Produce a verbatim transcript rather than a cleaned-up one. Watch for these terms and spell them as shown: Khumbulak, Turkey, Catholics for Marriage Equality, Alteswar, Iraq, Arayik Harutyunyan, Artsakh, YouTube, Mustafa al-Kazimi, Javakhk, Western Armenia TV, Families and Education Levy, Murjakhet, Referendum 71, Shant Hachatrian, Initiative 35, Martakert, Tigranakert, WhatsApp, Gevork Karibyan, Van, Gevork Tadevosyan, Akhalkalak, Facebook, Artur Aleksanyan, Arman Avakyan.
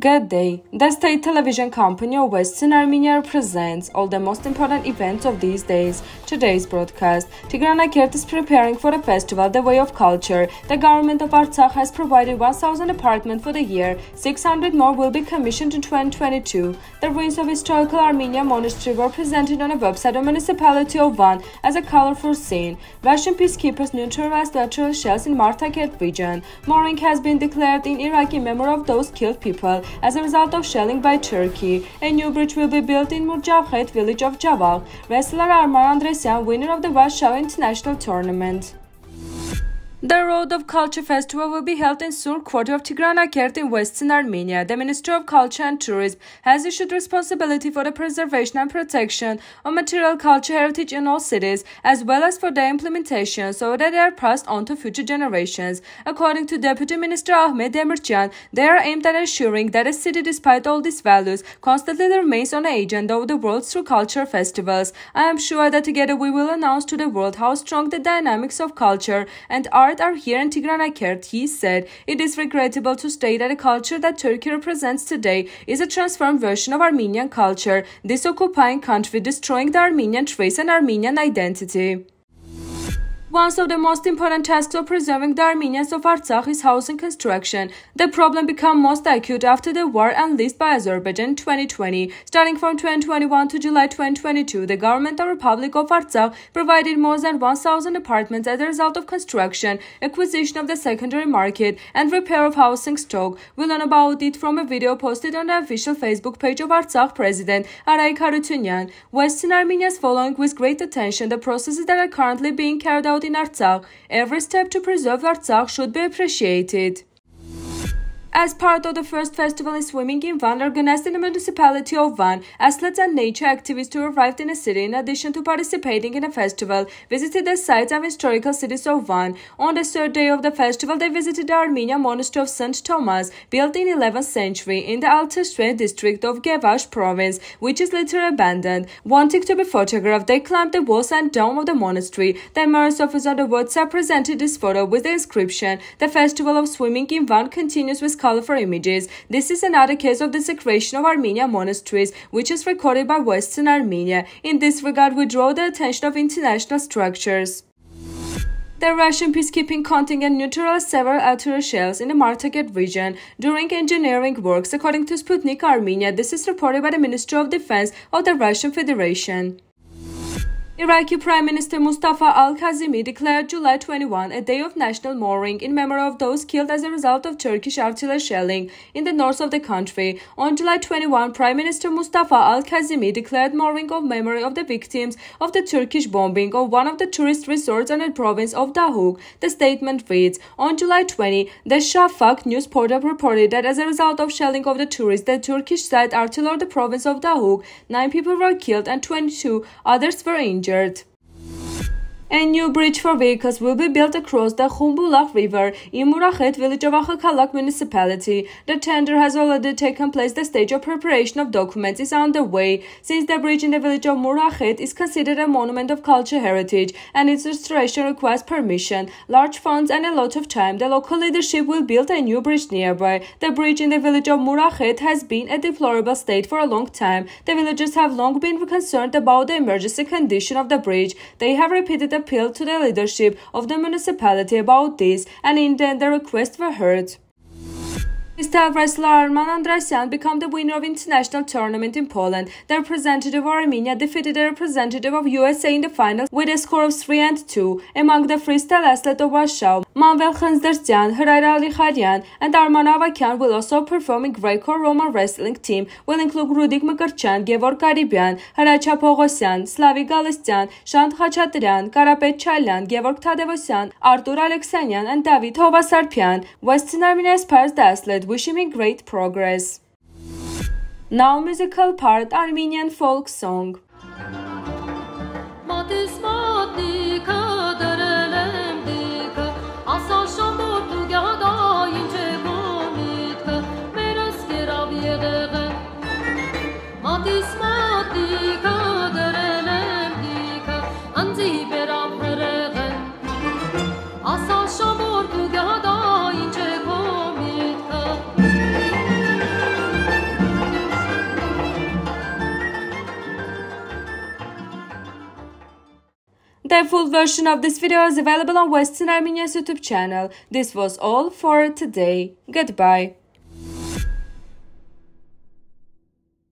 Good day! The state television company of Western Armenia presents all the most important events of these days. Today's broadcast. Tigranakert is preparing for a festival, The Way of Culture. The government of Artsakh has provided one thousand apartments for the year. six hundred more will be commissioned in twenty twenty-two. The ruins of historical Armenian monastery were presented on a website of municipality of Van as a colorful scene. Russian peacekeepers neutralized lateral shells in Martakert region. Mourning has been declared in Iraq in memory of those killed people as a result of shelling by Turkey. A new bridge will be built in Murjakhet village of Javakhk. Wrestler Arman Andreasyan, winner of the Warsaw International Tournament. The Road of Culture Festival will be held in Sur quarter of Tigranakert in Western Armenia. The Ministry of Culture and Tourism has issued responsibility for the preservation and protection of material culture heritage in all cities, as well as for their implementation, so that they are passed on to future generations. According to Deputy Minister Ahmed Demircan, they are aimed at ensuring that a city, despite all these values, constantly remains on the agenda of the world through culture festivals. I am sure that together we will announce to the world how strong the dynamics of culture and art are here in Tigranakert, he said. It is regrettable to state that the culture that Turkey represents today is a transformed version of Armenian culture, this occupying country destroying the Armenian trace and Armenian identity. One of the most important tasks of preserving the Armenians of Artsakh is housing construction. The problem became most acute after the war unleashed by Azerbaijan in twenty twenty. Starting from twenty twenty-one to July twenty twenty-two, the government of the Republic of Artsakh provided more than one thousand apartments as a result of construction, acquisition of the secondary market, and repair of housing stock. We learn about it from a video posted on the official Facebook page of Artsakh President Arayik Harutyunyan. Western Armenians following with great attention the processes that are currently being carried out in Artsakh. Every step to preserve Artsakh should be appreciated. As part of the first festival in swimming in Van organized in the municipality of Van, athletes and nature activists who arrived in the city, in addition to participating in a festival, visited the sites of historical cities of Van. On the third day of the festival, they visited the Armenian monastery of Saint Thomas, built in eleventh century in the Alteswar district of Gevash province, which is later abandoned. Wanting to be photographed, they climbed the walls and dome of the monastery. The mayor's office on the WhatsApp presented this photo with the inscription, "The festival of swimming in Van continues with colorful images." This is another case of desecration of Armenian monasteries, which is recorded by Western Armenia. In this regard, we draw the attention of international structures. The Russian peacekeeping contingent neutralized several artillery shells in the Martakert region during engineering works, according to Sputnik Armenia. This is reported by the Ministry of Defense of the Russian Federation. Iraqi Prime Minister Mustafa al-Kazimi declared July twenty-first a day of national mourning in memory of those killed as a result of Turkish artillery shelling in the north of the country. On July twenty-first, Prime Minister Mustafa al-Kazimi declared mourning of memory of the victims of the Turkish bombing of one of the tourist resorts in the province of Dahuk. The statement reads, on July twentieth, the Javakhk news portal reported that as a result of shelling of the tourists, the Turkish side artillery of the province of Dahuk, nine people were killed and twenty-two others were injured. A new bridge for vehicles will be built across the Khumbulak river in Murjakhet village of Akhalkalak municipality. The tender has already taken place. The stage of preparation of documents is underway. Since the bridge in the village of Murjakhet is considered a monument of cultural heritage and its restoration requires permission, large funds and a lot of time, the local leadership will build a new bridge nearby. The bridge in the village of Murjakhet has been a deplorable state for a long time. The villagers have long been concerned about the emergency condition of the bridge. They have repeated appealed to the leadership of the municipality about this, and in the end the requests were heard. Freestyle wrestler Arman Andreasyan became the winner of international tournament in Poland. The representative of Armenia defeated the representative of U S A in the final with a score of three and two. Among the freestyle athletes of Warsaw, Manvel Khuntsarian, Hrachya Licharian, and Arman Avakyan will also perform in Greco-Roman wrestling team will include Rudik Mkrtchyan, Gevork Karibyan, Hrachapogossian, Slavi Galstyan, Shant Hachatrian, Karapet Chalyan, Gevork Tadevosyan, Artur Aleksanyan, and David Hovasarpyan. Western Armenia aspires the athlete, wishing me great progress. Now musical part, Armenian folk song. Thank you. The full version of this video is available on Western Armenia's YouTube channel. This was all for today. Goodbye.